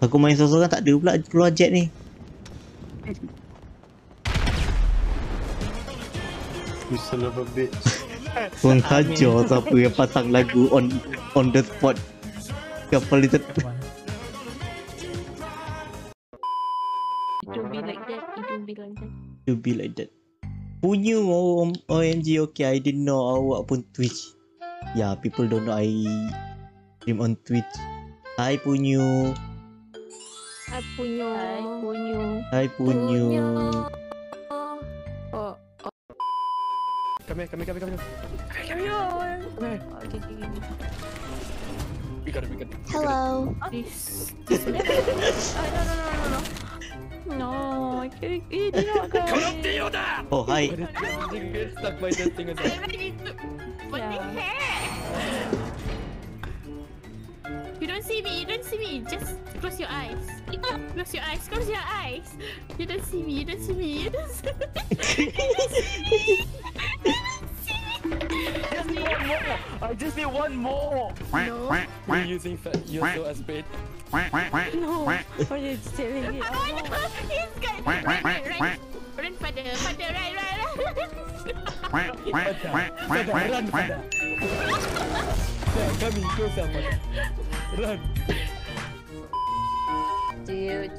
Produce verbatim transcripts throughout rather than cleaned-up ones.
Aku main seorang-seorang tak ada pula keluar jet ni. You son of a bitch. Penghajar siapa yang pasang lagu on on the spot. Kapal itu. It will be like that. It will be like that. It will be like that. Punya oh, O M G. Okay, I didn't know awak pun Twitch. Yeah, people don't know I stream on Twitch. Hi Punyu. Hi Punyu. Hi Punyu. Hi Punyu. Oh, oh. Come here, come here, come here, come here. Come here. Come here. Okay, okay, okay. We got it, we got it. Hello. Please. Oh, no, no, no, no, no. No, I can't. It did not go. Oh, hi. Get stuck by that thing again. What the heck? You don't see me. You don't see me. Just close your eyes. Close your eyes. Close your eyes. You don't see me. You don't see me. You don't see me. You don't see me. You don't see me. Just need one more. I just need one more. No. You're using yourself as bait. No, what are you doing here? Oh no, he's got right, right, right. Run for the, for the right, right, right. Run for the. Come in, close up. Run. Dude.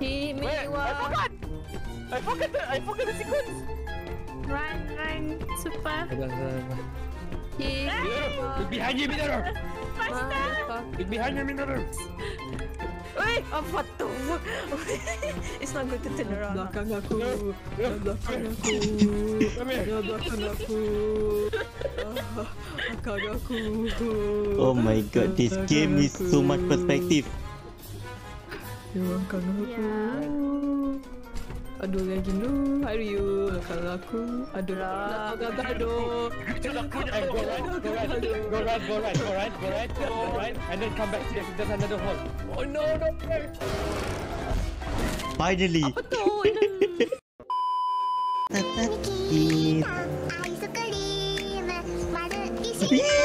He me one. I forgot. I forgot the, I forgot the sequence. Run, run, super. He me behind you, Minoro. It's behind me, Minoro. Wait, oh, what the fuck? It's not good to turn around. Belakang aku. Belakang aku. Belakang aku. Belakang aku. Oh my god, this game is so much perspective. Belakang aku. Aduh lagi nu, how are you? Belakang aku. Aduh lah. Belakang aduh. Go right, go right, go right, go right, go right, go right, go right, go right, and then come back to the another hole. Oh no, no, no. Finally. Apa tu? Tata. Aisukrim. Mother is.